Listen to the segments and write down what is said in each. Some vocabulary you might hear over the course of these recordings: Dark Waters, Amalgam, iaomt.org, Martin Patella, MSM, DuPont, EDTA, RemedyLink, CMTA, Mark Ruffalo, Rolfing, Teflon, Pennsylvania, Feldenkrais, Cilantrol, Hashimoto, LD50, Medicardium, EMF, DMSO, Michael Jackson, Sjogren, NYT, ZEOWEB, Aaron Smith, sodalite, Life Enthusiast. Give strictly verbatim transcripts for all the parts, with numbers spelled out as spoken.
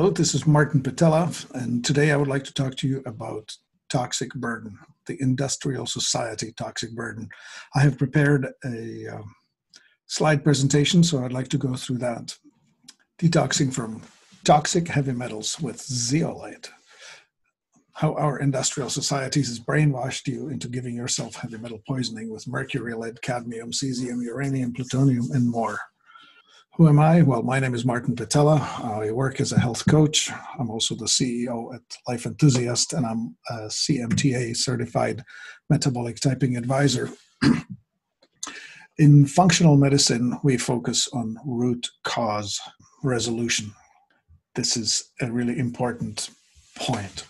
Hello, this is Martin Patella, and today I would like to talk to you about toxic burden, the industrial society toxic burden. I have prepared a uh, slide presentation, so I'd like to go through that. Detoxing from toxic heavy metals with zeolite. How our industrial societies has brainwashed you into giving yourself heavy metal poisoning with mercury, lead, cadmium, cesium, uranium, plutonium, and more. Who am I? Well, my name is Martin Patella. I work as a health coach. I'm also the C E O at Life Enthusiast, and I'm a C M T A certified metabolic typing advisor. In functional medicine, we focus on root cause resolution. This is a really important point.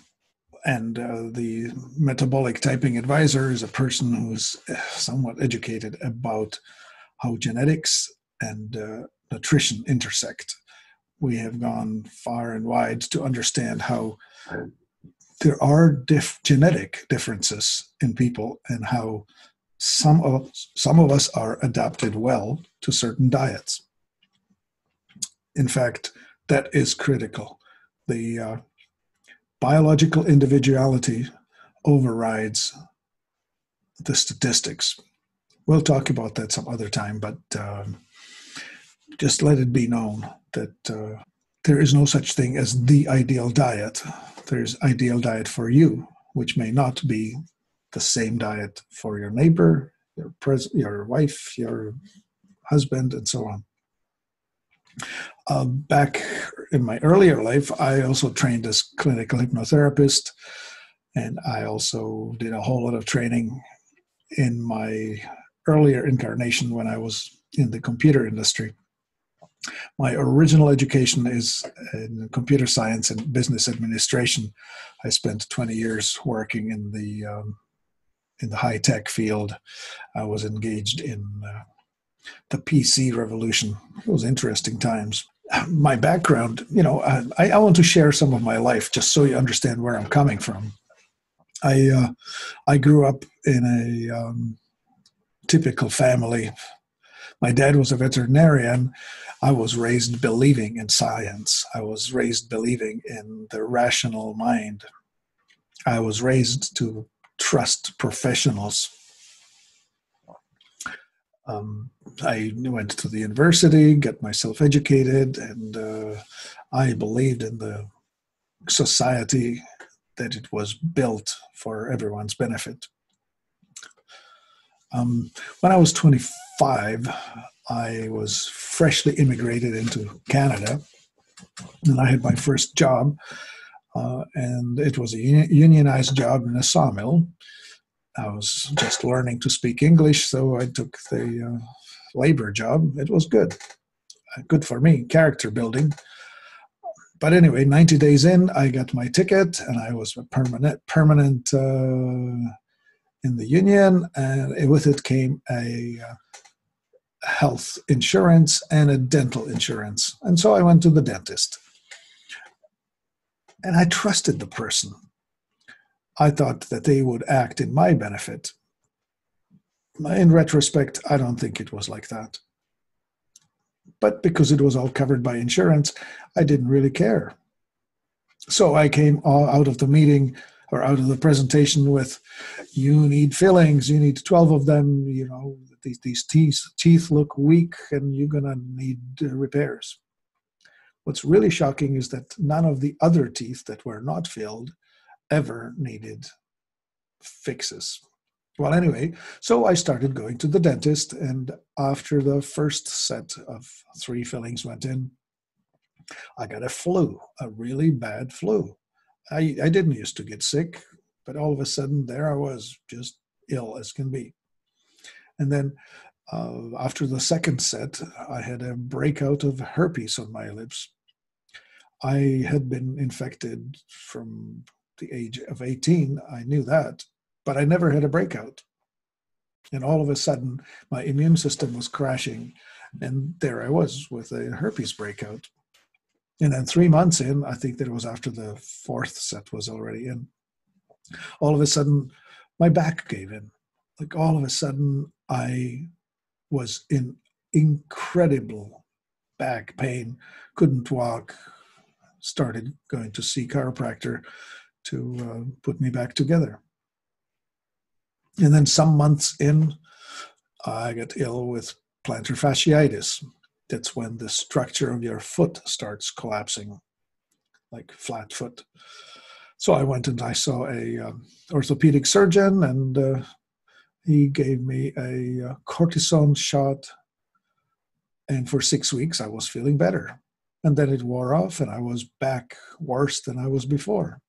And uh, the metabolic typing advisor is a person who's somewhat educated about how genetics and uh, nutrition intersect. We have gone far and wide to understand how there are diff- genetic differences in people and how some of, some of us are adapted well to certain diets. In fact, that is critical. The uh, biological individuality overrides the statistics. We'll talk about that some other time, but um, just let it be known that uh, there is no such thing as the ideal diet. There's ideal diet for you, which may not be the same diet for your neighbor, your, pres- your wife, your husband, and so on. Uh, back in my earlier life, I also trained as clinical hypnotherapist, and I also did a whole lot of training in my earlier incarnation when I was in the computer industry. My original education is in computer science and business administration. I spent twenty years working in the um, in the high-tech field. I was engaged in uh, the P C revolution. Those interesting times. My background, you know, I, I want to share some of my life just so you understand where I'm coming from. I uh, I grew up in a um, typical family. My dad was a veterinarian. I was raised believing in science. I was raised believing in the rational mind. I was raised to trust professionals. Um, I went to the university, got myself educated, and uh, I believed in the society that it was built for everyone's benefit. Um, when I was twenty-five, I was freshly immigrated into Canada, and I had my first job, uh, and it was a unionized job in a sawmill. I was just learning to speak English, so I took the uh, labor job. It was good. Good for me, character building. But anyway, ninety days in, I got my ticket, and I was a permanent, permanent uh, in the union, and with it came a uh, health insurance and a dental insurance. And so I went to the dentist. And I trusted the person. I thought that they would act in my benefit. In retrospect, I don't think it was like that. But because it was all covered by insurance, I didn't really care. So I came out of the meeting or out of the presentation with, you need fillings, you need twelve of them, you know, these, these teeth, teeth look weak and you're gonna need repairs. What's really shocking is that none of the other teeth that were not filled ever needed fixes. Well, anyway, so I started going to the dentist, and after the first set of three fillings went in, I got a flu, a really bad flu. I, I didn't used to get sick, but all of a sudden there I was, just ill as can be. And then uh, after the second set, I had a breakout of herpes on my lips. I had been infected from the age of eighteen, I knew that, but I never had a breakout. And all of a sudden, my immune system was crashing, and there I was with a herpes breakout. And then three months in, I think that it was after the fourth set was already in, all of a sudden, my back gave in. Like all of a sudden, I was in incredible back pain, couldn't walk, started going to see chiropractor to uh, put me back together. And then some months in, I got ill with plantar fasciitis. That's when the structure of your foot starts collapsing, like flat foot. So I went and I saw a um, orthopedic surgeon, and uh, he gave me a uh, cortisone shot. And for six weeks, I was feeling better. And then it wore off, and I was back worse than I was before.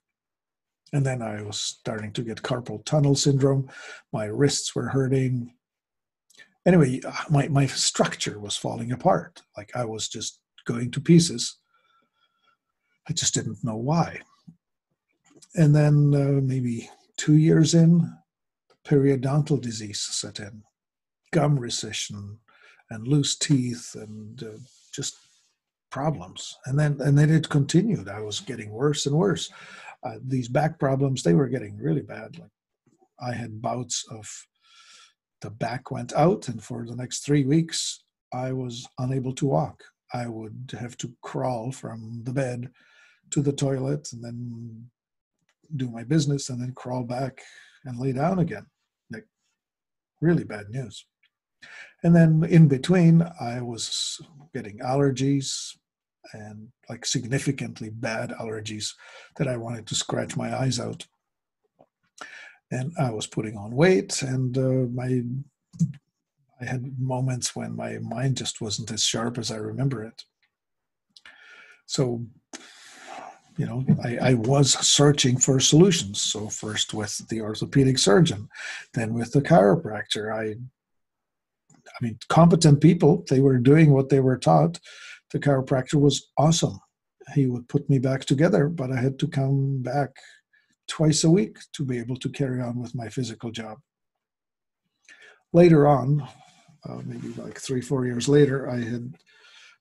And then I was starting to get carpal tunnel syndrome. My wrists were hurting. Anyway, my, my structure was falling apart. Like I was just going to pieces. I just didn't know why. And then uh, maybe two years in, periodontal disease set in. Gum recession and loose teeth and uh, just problems. And then, and then it continued. I was getting worse and worse. Uh, these back problems, they were getting really bad. Like I had bouts of the back went out, and for the next three weeks, I was unable to walk. I would have to crawl from the bed to the toilet and then do my business and then crawl back and lay down again. Like, really bad news. And then in between, I was getting allergies, and like significantly bad allergies that I wanted to scratch my eyes out. And I was putting on weight, and uh, my I had moments when my mind just wasn't as sharp as I remember it. So, you know, I, I was searching for solutions. So first with the orthopedic surgeon, then with the chiropractor. I, I mean, competent people, they were doing what they were taught. The chiropractor was awesome. He would put me back together, but I had to come back twice a week to be able to carry on with my physical job. Later on, uh, maybe like three, four years later, I had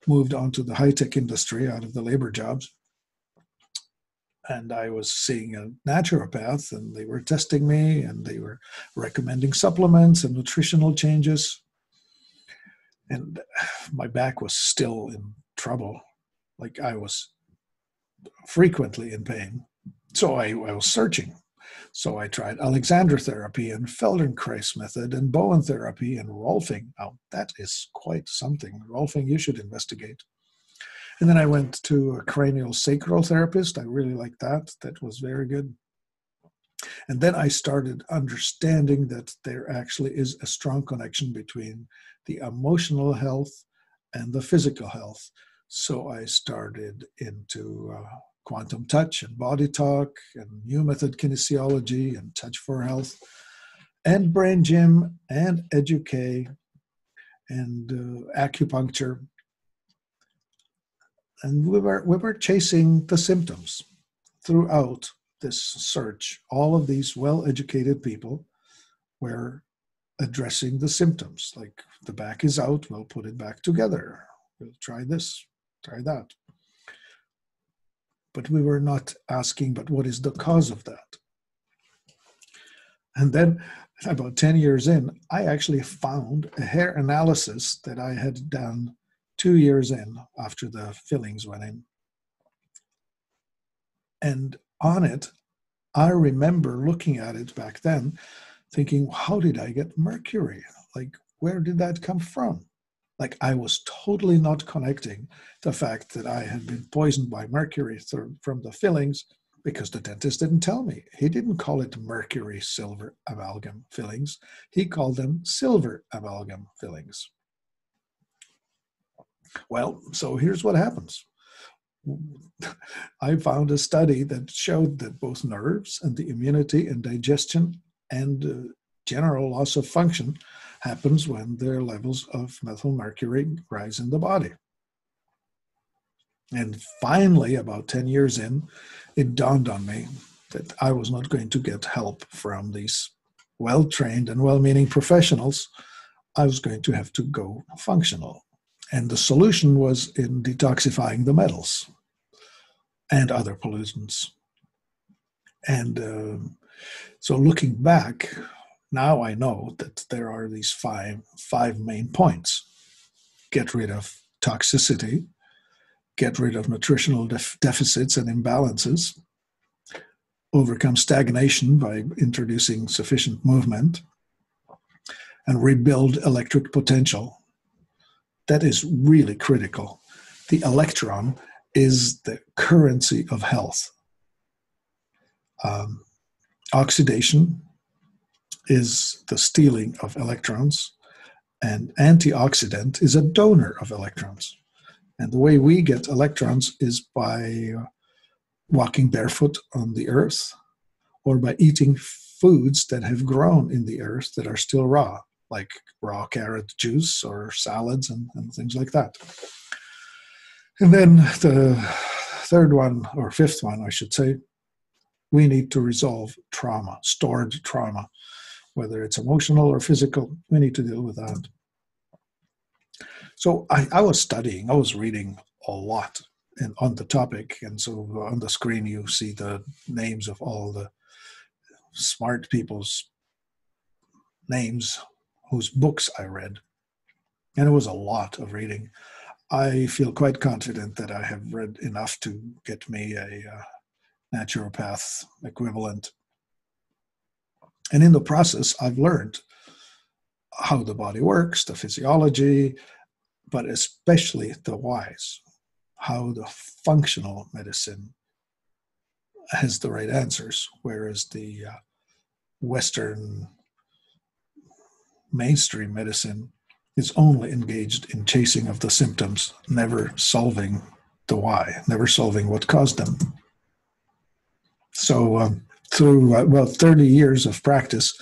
moved on to the high-tech industry out of the labor jobs. And I was seeing a naturopath, and they were testing me, and they were recommending supplements and nutritional changes. And my back was still in trouble. Like I was frequently in pain. So I, I was searching. So I tried Alexander therapy and Feldenkrais method and Bowen therapy and Rolfing. Now, that is quite something. Rolfing, you should investigate. And then I went to a cranial sacral therapist. I really liked that. That was very good. And then I started understanding that there actually is a strong connection between the emotional health and the physical health. So I started into uh, quantum touch and body talk and new method kinesiology and touch for health and brain gym and educate and uh, acupuncture. And we were, we were chasing the symptoms throughout this search. All of these well-educated people were addressing the symptoms, like the back is out, we'll put it back together. We'll try this, try that. But we were not asking, but what is the cause of that? And then about ten years in, I actually found a hair analysis that I had done two years in after the fillings went in. And on it, I remember looking at it back then, thinking, how did I get mercury? Like, where did that come from? Like, I was totally not connecting the fact that I had been poisoned by mercury th- from the fillings, because the dentist didn't tell me. He didn't call it mercury silver amalgam fillings. He called them silver amalgam fillings. Well, so here's what happens. I found a study that showed that both nerves and the immunity and digestion and uh, general loss of function happens when their levels of methylmercury rise in the body. And finally, about ten years in, it dawned on me that I was not going to get help from these well-trained and well-meaning professionals. I was going to have to go functional. And the solution was in detoxifying the metals and other pollutants. And uh, so looking back, now I know that there are these five, five main points. Get rid of toxicity, get rid of nutritional def deficits and imbalances, overcome stagnation by introducing sufficient movement, and rebuild electric potential. That is really critical. The electron is the currency of health. Um, oxidation is the stealing of electrons, and antioxidant is a donor of electrons. And the way we get electrons is by walking barefoot on the earth, or by eating foods that have grown in the earth that are still raw, like raw carrot juice or salads and, and things like that. And then the third one, or fifth one, I should say, we need to resolve trauma, stored trauma, whether it's emotional or physical. We need to deal with that. So I, I was studying, I was reading a lot and on the topic, and so on the screen you see the names of all the smart people's names whose books I read, and it was a lot of reading. I feel quite confident that I have read enough to get me a uh, naturopath equivalent. And in the process, I've learned how the body works, the physiology, but especially the whys, how the functional medicine has the right answers, whereas the uh, Western mainstream medicine is only engaged in chasing of the symptoms, never solving the why, never solving what caused them. So um, through uh, well, thirty years of practice,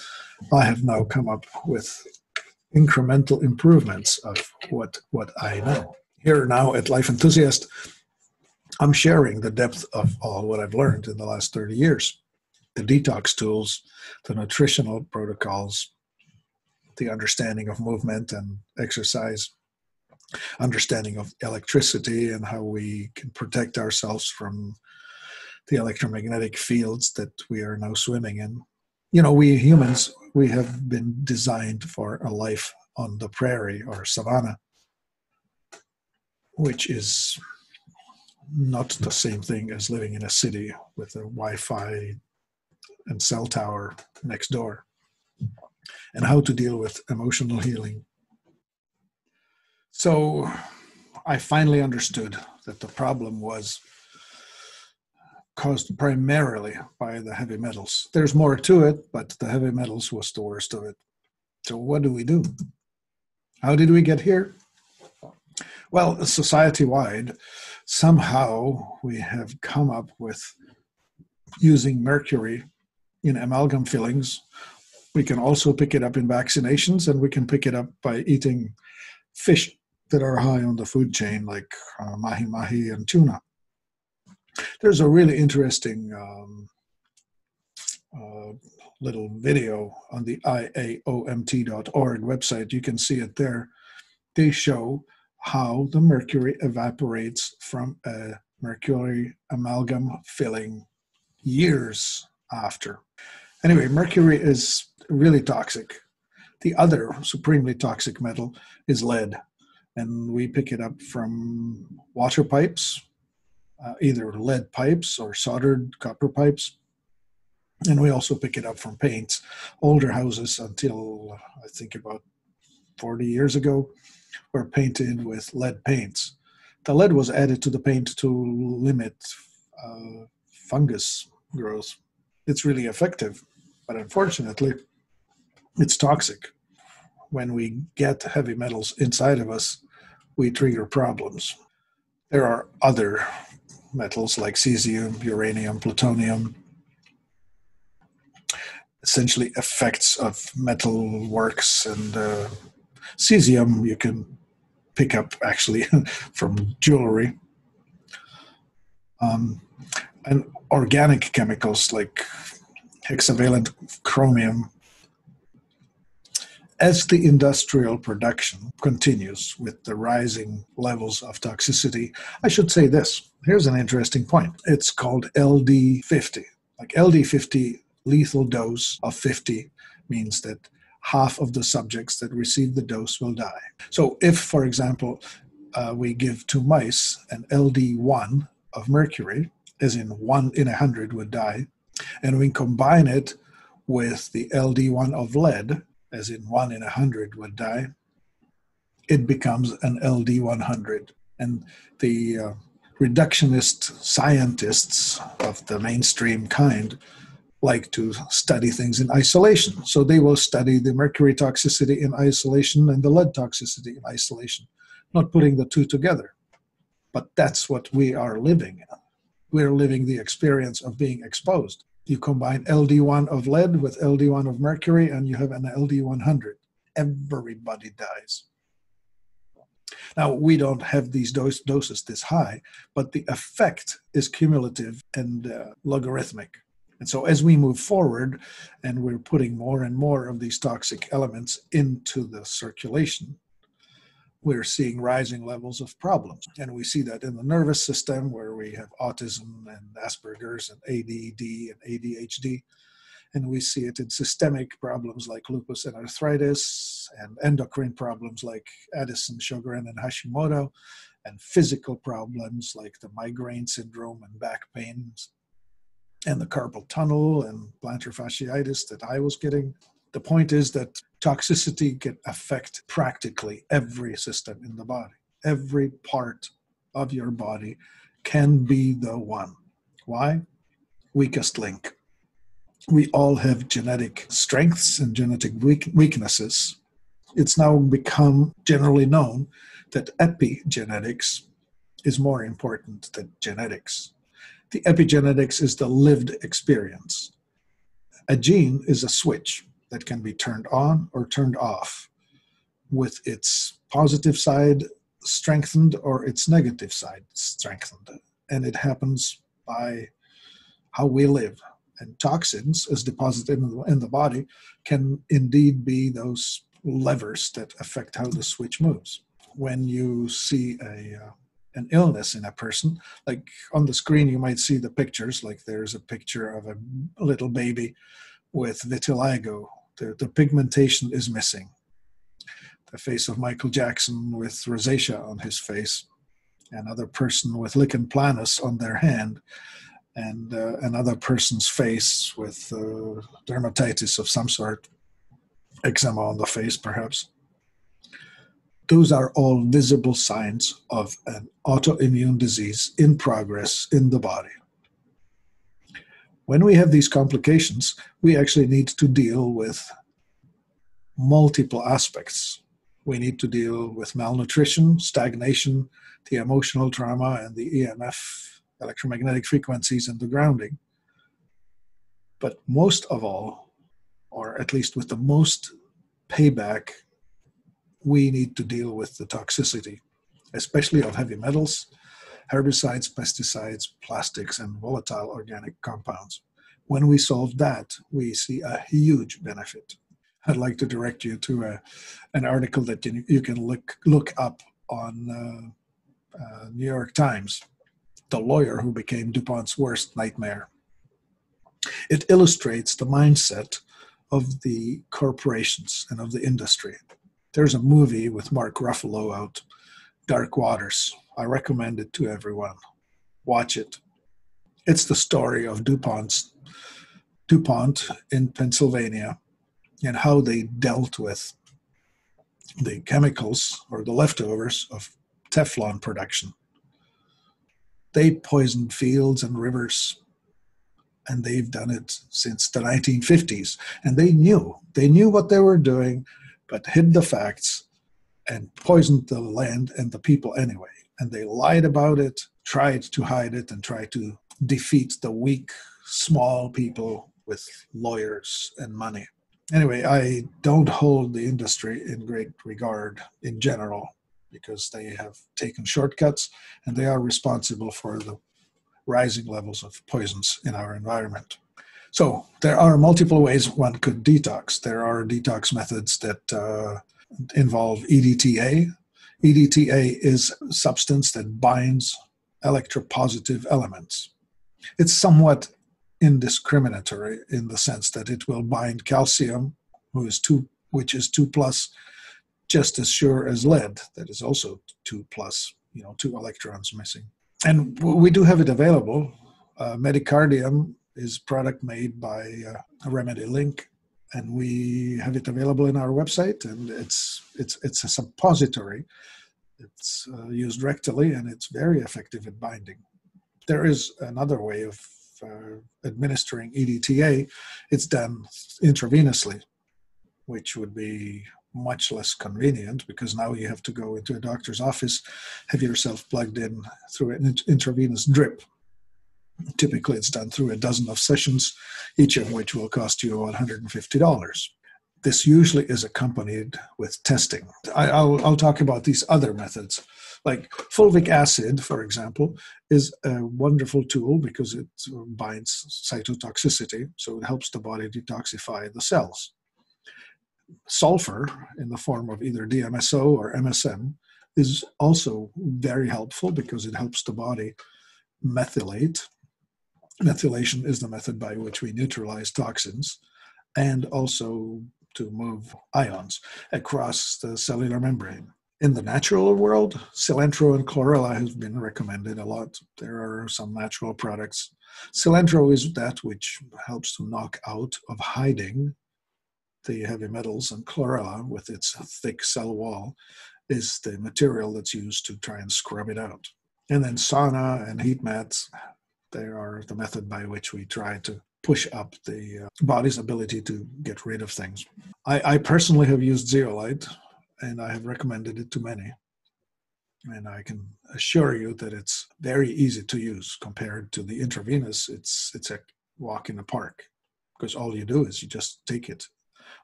I have now come up with incremental improvements of what, what I know. Here now at Life Enthusiast, I'm sharing the depth of all what I've learned in the last thirty years. The detox tools, the nutritional protocols, the understanding of movement and exercise, understanding of electricity and how we can protect ourselves from the electromagnetic fields that we are now swimming in. You know, we humans, we have been designed for a life on the prairie or savanna, which is not the same thing as living in a city with a Wi-Fi and cell tower next door. And how to deal with emotional healing. So I finally understood that the problem was caused primarily by the heavy metals. There's more to it, but the heavy metals was the worst of it. So what do we do? How did we get here? Well, society-wide, somehow we have come up with using mercury in amalgam fillings. We can also pick it up in vaccinations, and we can pick it up by eating fish that are high on the food chain, like uh, mahi-mahi and tuna. There's a really interesting um, uh, little video on the i a o m t dot org website. You can see it there. They show how the mercury evaporates from a mercury amalgam filling years after. Anyway, mercury is really toxic. The other supremely toxic metal is lead, and we pick it up from water pipes, uh, either lead pipes or soldered copper pipes, and we also pick it up from paints. Older houses, until I think about forty years ago, were painted with lead paints. The lead was added to the paint to limit uh, fungus growth. It's really effective, but unfortunately, it's toxic. When we get heavy metals inside of us, we trigger problems. There are other metals like cesium, uranium, plutonium, essentially effects of metal works. And uh, cesium you can pick up actually from jewelry. Um, and organic chemicals like hexavalent chromium. As the industrial production continues with the rising levels of toxicity, I should say this. Here's an interesting point. It's called L D fifty. Like L D fifty, lethal dose of fifty, means that half of the subjects that receive the dose will die. So if, for example, uh, we give to mice an L D one of mercury, as in one in a hundred would die, and we combine it with the L D one of lead, as in one in a hundred would die, it becomes an L D one hundred. And the uh, reductionist scientists of the mainstream kind like to study things in isolation. So they will study the mercury toxicity in isolation and the lead toxicity in isolation, not putting the two together. But that's what we are living in. We're living the experience of being exposed. You combine L D one of lead with L D one of mercury and you have an L D one hundred. Everybody dies. Now, we don't have these dose, doses this high, but the effect is cumulative and uh, logarithmic. And so as we move forward and we're putting more and more of these toxic elements into the circulation, we're seeing rising levels of problems. And we see that in the nervous system where we have autism and Asperger's and A D D and A D H D. And we see it in systemic problems like lupus and arthritis, and endocrine problems like Addison, Sjogren, and Hashimoto, and physical problems like the migraine syndrome and back pains, and the carpal tunnel and plantar fasciitis that I was getting. The point is that toxicity can affect practically every system in the body. Every part of your body can be the one. Why? Weakest link. We all have genetic strengths and genetic weaknesses. It's now become generally known that epigenetics is more important than genetics. The epigenetics is the lived experience. A gene is a switch that can be turned on or turned off with its positive side strengthened or its negative side strengthened. And it happens by how we live. And toxins, as deposited in the, in the body, can indeed be those levers that affect how the switch moves. When you see a, uh, an illness in a person, like on the screen you might see the pictures, like there's a picture of a little baby with vitiligo. The, the pigmentation is missing. The face of Michael Jackson with rosacea on his face, another person with lichen planus on their hand, and uh, another person's face with uh, dermatitis of some sort, eczema on the face perhaps. Those are all visible signs of an autoimmune disease in progress in the body. When we have these complications, we actually need to deal with multiple aspects. We need to deal with malnutrition, stagnation, the emotional trauma, and the E M F, electromagnetic frequencies and the grounding. But most of all, or at least with the most payback, we need to deal with the toxicity, especially of heavy metals, herbicides, pesticides, plastics, and volatile organic compounds. When we solve that, we see a huge benefit. I'd like to direct you to a, an article that you, you can look, look up on uh, uh, New York Times. The lawyer who became DuPont's worst nightmare. It illustrates the mindset of the corporations and of the industry. There's a movie with Mark Ruffalo out, Dark Waters. I recommend it to everyone. Watch it. It's the story of DuPont's, DuPont in Pennsylvania and how they dealt with the chemicals or the leftovers of Teflon production. They poisoned fields and rivers, and they've done it since the nineteen fifties. And they knew. They knew what they were doing, but hid the facts and poisoned the land and the people anyway. And they lied about it, tried to hide it, and tried to defeat the weak, small people with lawyers and money. Anyway, I don't hold the industry in great regard in general, because they have taken shortcuts and they are responsible for the rising levels of poisons in our environment. So there are multiple ways one could detox. There are detox methods that uh, involve E D T A. E D T A is a substance that binds electropositive elements. It's somewhat indiscriminatory in the sense that it will bind calcium, who is two, which is two plus, just as sure as lead. That is also two plus, you know, two electrons missing. And we do have it available. Uh, Medicardium is product made by uh, RemedyLink, and we have it available in our website. And it's it's it's a suppository. It's uh, used rectally, and it's very effective at binding. There is another way of uh, administering E D T A. It's done intravenously, which would be much less convenient, because now you have to go into a doctor's office, have yourself plugged in through an intravenous drip. Typically, it's done through a dozen of sessions, each of which will cost you about one hundred fifty dollars. This usually is accompanied with testing. I, I'll, I'll talk about these other methods. Like fulvic acid, for example, is a wonderful tool because it binds cytotoxicity, so it helps the body detoxify the cells. Sulfur, in the form of either D M S O or M S M, is also very helpful because it helps the body methylate. Methylation is the method by which we neutralize toxins, and also to move ions across the cellular membrane. In the natural world, Cilantrol and Chlorella have been recommended a lot. There are some natural products. Cilantrol is that which helps to knock out of hiding the heavy metals, and Chlorella, with its thick cell wall, is the material that's used to try and scrub it out. And then sauna and heat mats, they are the method by which we try to push up the uh, body's ability to get rid of things. I, I personally have used zeolite, and I have recommended it to many. And I can assure you that it's very easy to use compared to the intravenous. It's, it's a walk in the park, because all you do is you just take it.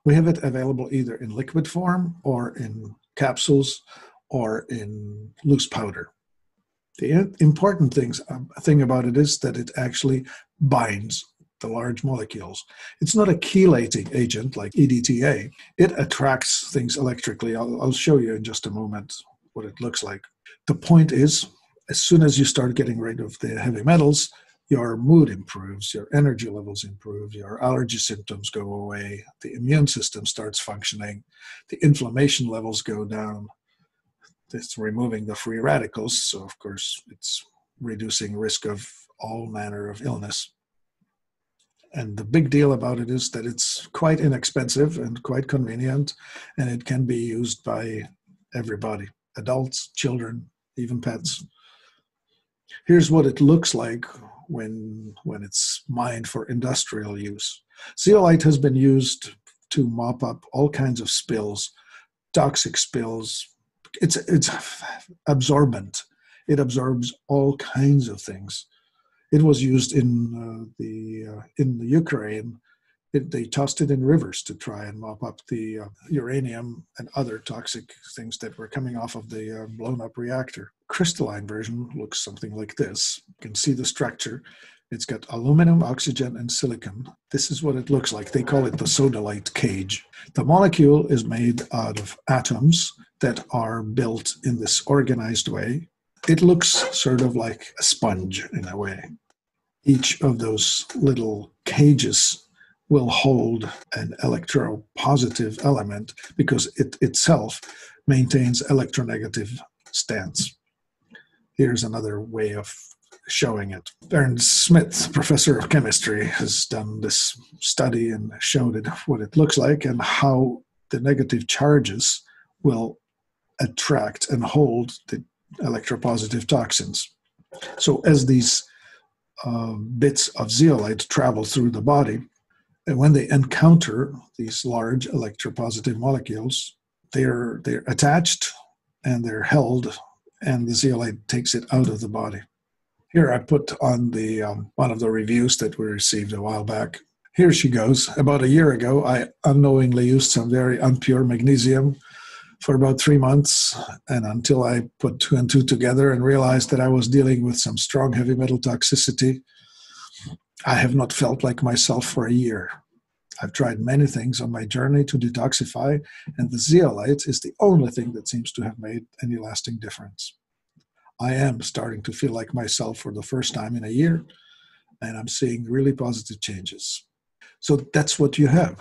We have it available either in liquid form or in capsules or in loose powder. The important things, um, thing about it is that it actually binds the large molecules. It's not a chelating agent like E D T A. It attracts things electrically. I'll, I'll show you in just a moment what it looks like. The point is, as soon as you start getting rid of the heavy metals, your mood improves, your energy levels improve, your allergy symptoms go away, the immune system starts functioning, the inflammation levels go down. It's removing the free radicals, so of course it's reducing risk of all manner of illness. And the big deal about it is that it's quite inexpensive and quite convenient, and it can be used by everybody, adults, children, even pets. Here's what it looks like when, when it's mined for industrial use. Zeolite has been used to mop up all kinds of spills, toxic spills. It's, it's absorbent. It absorbs all kinds of things. It was used in, uh, the, uh, in the Ukraine. It, they tossed it in rivers to try and mop up the uh, uranium and other toxic things that were coming off of the uh, blown-up reactor. Crystalline version looks something like this. You can see the structure. It's got aluminum, oxygen, and silicon. This is what it looks like. They call it the sodalite cage. The molecule is made out of atoms that are built in this organized way. It looks sort of like a sponge in a way. Each of those little cages will hold an electropositive element because it itself maintains electronegative stance. Here's another way of showing it. Aaron Smith, professor of chemistry, has done this study and showed it what it looks like and how the negative charges will attract and hold the electropositive toxins. So as these uh, bits of zeolite travel through the body, and when they encounter these large electropositive molecules, they're, they're attached and they're held, and the zeolite takes it out of the body. Here I put on the, um, one of the reviews that we received a while back. Here she goes. About a year ago, I unknowingly used some very unpure magnesium for about three months, and until I put two and two together and realized that I was dealing with some strong heavy metal toxicity, I have not felt like myself for a year. I've tried many things on my journey to detoxify, and the zeolite is the only thing that seems to have made any lasting difference. I am starting to feel like myself for the first time in a year, and I'm seeing really positive changes. So that's what you have.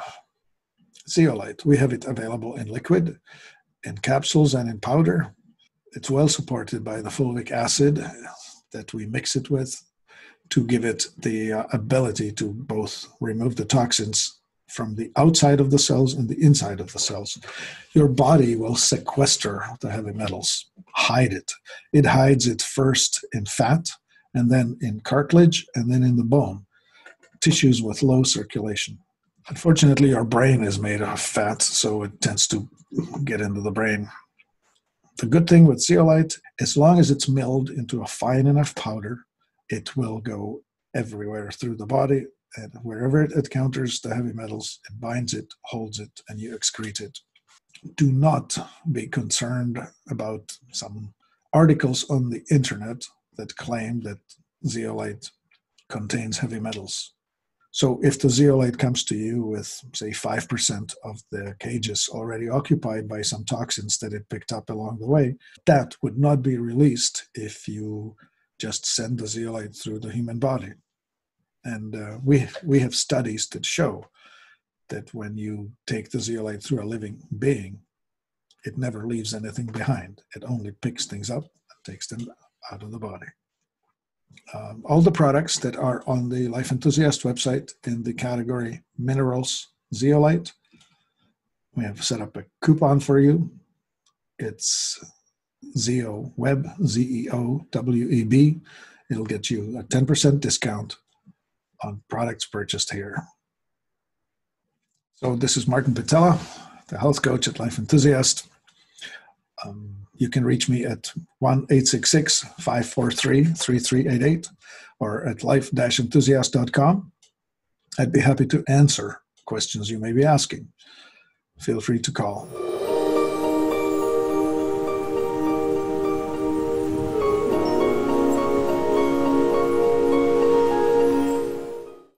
Zeolite, we have it available in liquid, in capsules and in powder. It's well supported by the folic acid that we mix it with to give it the uh, ability to both remove the toxins from the outside of the cells and the inside of the cells. Your body will sequester the heavy metals, hide it. It hides it first in fat, and then in cartilage, and then in the bone, tissues with low circulation. Unfortunately, our brain is made of fat, so it tends to get into the brain. The good thing with zeolite, as long as it's milled into a fine enough powder, it will go everywhere through the body, and wherever it encounters the heavy metals, it binds it, holds it, and you excrete it. Do not be concerned about some articles on the internet that claim that zeolite contains heavy metals. So if the zeolite comes to you with, say, five percent of the cages already occupied by some toxins that it picked up along the way, that would not be released if you just send the zeolite through the human body. And uh, we, we have studies that show that when you take the zeolite through a living being, it never leaves anything behind. It only picks things up and takes them out of the body. Um, all the products that are on the Life Enthusiast website in the category Minerals Zeolite, we have set up a coupon for you. It's ZEOWEB, Z E O W E B. It'll get you a ten percent discount on products purchased here. So this is Martin Patella, the health coach at Life Enthusiast. Um, You can reach me at one eight six six, five four three, three three eight eight or at life dash enthusiast dot com. I'd be happy to answer questions you may be asking. Feel free to call.